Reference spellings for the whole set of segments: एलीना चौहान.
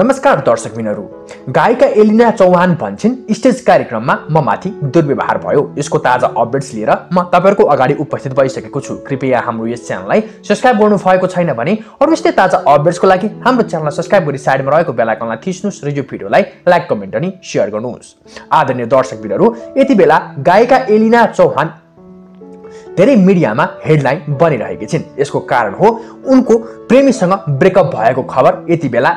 नमस्कार दर्शक मित्रहरू, गायिका एलीना चौहान भन्छिन् स्टेज कार्यक्रममा म माथि दुर्व्यवहार भयो। यसको ताजा अपडेट्स लिएर म तपाईहरुको अगाडि उपस्थित भइसकेको छु। कृपया हाम्रो यस च्यानललाई सब्स्क्राइब गर्नु भएको छैन भने अरु यस्तै ताजा अपडेट्सको लागि हाम्रो च्यानललाई सब्स्क्राइब गरी साइडमा रहेको बेल आइकनलाई थिच्नुस् र यो भिडियोलाई लाइक, कमेन्ट अनि शेयर गर्नुहोस्। आदरणीय दर्शक मित्रहरू, यतिबेला गायिका एलीना चौहान धेरै मिडियामा हेडलाइन बनिरहेकी छिन्। यसको कारण हो उनको प्रेमीसँग ब्रेकअप भएको खबर यतिबेला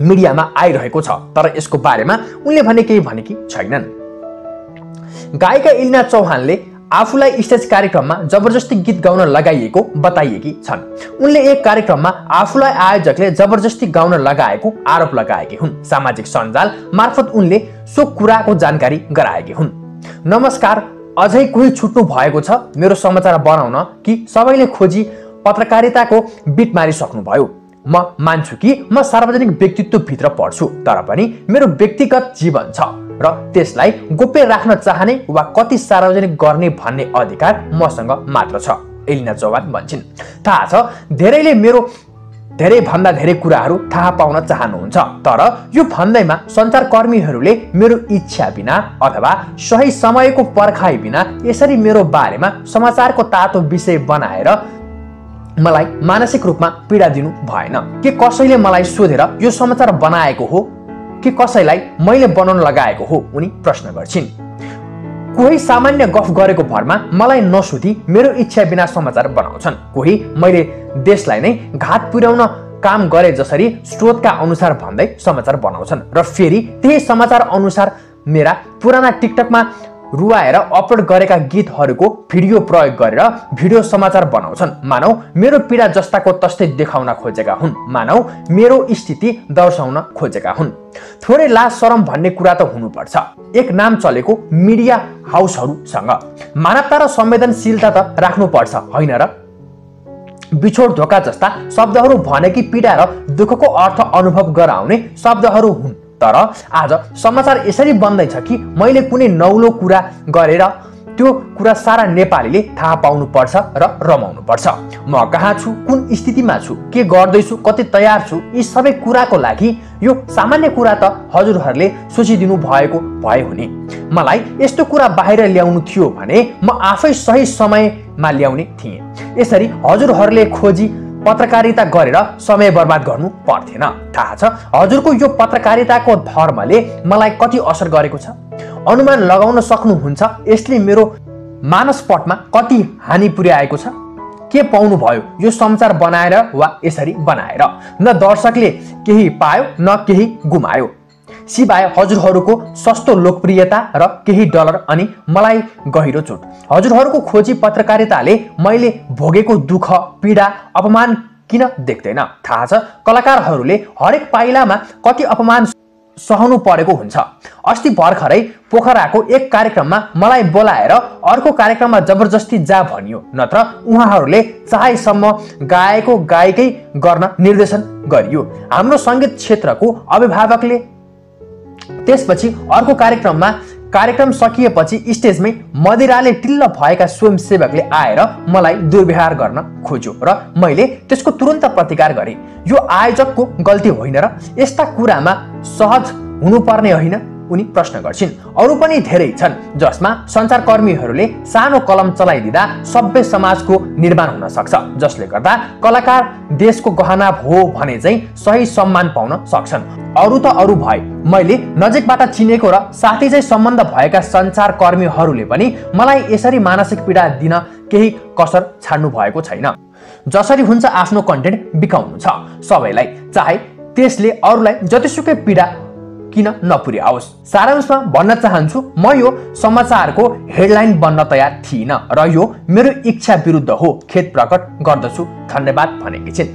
मीडिया में आई रहेको छ, तर इसको बारे में उनले भने केही भनेकी छैनन्। गायिका एलीना चौहानले आफूलाई स्टेज कार्यक्रम में जबरजस्ती गीत गाउन लगाइएको बताइएकी छन्। उनले एक कार्यक्रम में आफूलाई आयोजकले जबरजस्ती गाउन लगाएको आरोप लगाएकी हुन्। सामाजिक सञ्जाल मार्फत उनले सो कुराको जानकारी गराएकी हुन्। नमस्कार, अझै कोही छुट्नु भएको छ मेरो समाचार बनाउन कि सबैले खोजी पत्रकारिताको बिट मारिसक्नु भयो। म मान्छु कि म सार्वजनिक व्यक्तित्व भित्र पढ्छु, तर पनि मेरो व्यक्तिगत जीवन छ र त्यसलाई गोप्य राख्न चाहने वा कति सार्वजनिक गर्ने भन्ने अधिकार मसँग मात्र छ, एलीना चौहान भन्छिन्। थाहा छ धेरैले मेरो धेरै भन्दा धेरै कुराहरू थाहा पाउन चाहनुहुन्छ, तर यो भन्दैमा सञ्चारकर्मीहरूले मेरो इच्छा बिना अथवा सही समयको पर्खाइ बिना यसरी मेरो बारेमा समाचारको तातो विषय बनाएर मलाई मानसिक रूपमा पीडा दिनु भएन। के कसैले मलाई सोधेर यो समाचार बनाएको हो कि कसैलाई मैले बनाउन लगाएको हो, उनी प्रश्न गर्छिन्। कोही सामान्य गफ गरेको भरमा मलाई नसोधी मेरो इच्छा बिना समाचार बनाउँछन्। कोही मैले देशलाई नै घात पुर्याउन काम गरे जसरी स्रोतका अनुसार भन्दै समाचार बनाउँछन् र फेरि त्यही समाचार अनुसार मेरा पुराना टिकटकमा रुवाएर अपलोड गरेका गीतहरूको भिडियो प्रयोग गरेर भिडियो समाचार बनाउँछन्। मानौ मेरो पीडा जस्ताको तस्तै देखाउन खोजेका हुन्, मानौ मेरो स्थिति दर्शाउन खोजेका हुन्। थोरै लाज शरम भन्ने कुरा त हुनुपर्छ एक नाम चलेको मिडिया हाउसहरूसँग। मानवता र संवेदनशीलता त राख्नुपर्छ होइन र? बिछोड, धोका जस्ता शब्दहरू भनेकी पीडा र दुःखको अर्थ अनुभव गराउने शब्दहरू हुन्, तर आज समाचार यसरी बन्दैछ कि मैले कुनै नौलो कुरा गरेर त्यो कुरा सारा नेपालीले थाहा पाउनु पर्छ र रमाउनु पर्छ। म कहाँ छु, कुन स्थितिमा छु, के गर्दैछु, कति तयार छु, यी सबै कुराको लागि यो सामान्य कुरा त हजुरहरूले सोचिदिनु भएको भए हुने। मलाई यस्तो कुरा बाहिर ल्याउनु थियो भने म आफै सही समयमा ल्याउने थिएँ। यसरी हजुरहरूले खोजी पत्रकारिता गरेर समय बर्बाद गर्नु पर्थेन। थाहा छ हजुरको यो पत्रकारिताको धर्मले मलाई कति असर गरेको छ। अनुमान लगाउन सक्नुहुन्छ यसले मेरो मानसपटमा कति हानि पुर्याएको छ। के पाउनु भयो यो समाचार बनाएर वा यसरी बनाएर? न दर्शकले केही पायो न केही गुमायो, सिवाय हजुरहरूको सस्तो लोकप्रियता र केही डलर अनि मलाई गहिरो चोट। हजुरहरूको खोजी पत्रकारिताले मैले भोगेको दुःख, पीडा, अपमान किन देख्दैन? थाहा छ कलाकारहरूले हरेक पाइलामा कति अपमान सहनु परेको हुन्छ। अस्ति भर्खरै पोखराको एक कार्यक्रममा मलाई बोलाएर अर्को कार्यक्रममा जबरजस्ती जा भनियो, नत्र उहाँहरूले चाहेसम्म गाएको गायकै गर्न निर्देशन गरियो। हाम्रो सङ्गीत क्षेत्रको अभिभावकले त्यसपछि अर्को कार्यक्रममा कार्यक्रम सकिएपछि स्टेजमै मदिराले टिल्ल भएका स्वयंसेवकले आएर मलाई दुर्व्यवहार गर्न खोज्यो र मैले त्यसको तुरन्त प्रतिकार गरेँ। यो आयोजकको गल्ती होइन र? यस्ता कुरामा सहज हुनुपर्ने होइन, उनी प्रश्न गर्छिन्। अरू पनि धेरै छन् जसमा सञ्चारकर्मीहरूले सानो कलम चलाइदिँदा सभ्य समाजको निर्माण हुन सक्छ, जसले गर्दा कलाकार देशको गहना हो भने चाहिँ सही सम्मान पाउन सक्छन्। अरू त अरू भए मैले नजिकबाट चिनेको र साथी चाहिँ सम्बन्ध भएका सञ्चारकर्मीहरूले पनि मलाई यसरी मानसिक पीडा दिन केही कसर छाड्नु भएको छैन। जसरी हुन्छ आफ्नो कन्टेन्ट बिकाउनु छ सबैलाई, चाहे त्यसले अरूलाई जतिसुकै पीडा किन नपुर्याओस्। सारांशमा भन्न चाहन्छु म यो समाचारको हेडलाइन बन्न तयार थिइनँ र यो मेरो इच्छा विरुद्ध हो, खेद प्रकट गर्दछु, धन्यवाद भनेकी छिन्।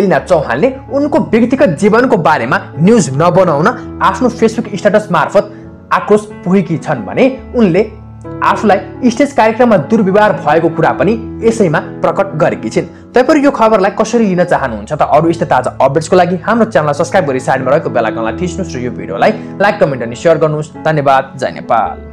एलीना चौहानले उनको व्यक्तिगत जीवनको बारेमा न्युज नबनाउन आफ्नो फेसबुक स्टेटस मार्फत आक्रोश पुगेकी छन् भने उनले आफूलाई स्टेज कार्यक्रममा दुर्व्यवहार भएको कुरा पनि यसैमा प्रकट गरेकी छिन्। तैपनि यो खबरलाई कसरी लिन चाहनुहुन्छ त? अरू यस्ता ताजा अपडेट्सको लागि हाम्रो च्यानललाई सब्स्क्राइब गरी साइडमा रहेको बेल आइकनलाई थिच्नुहोस् र यो भिडियोलाई लाइक, कमेन्ट अनि सेयर गर्नुहोस्। धन्यवाद। जय नेपाल।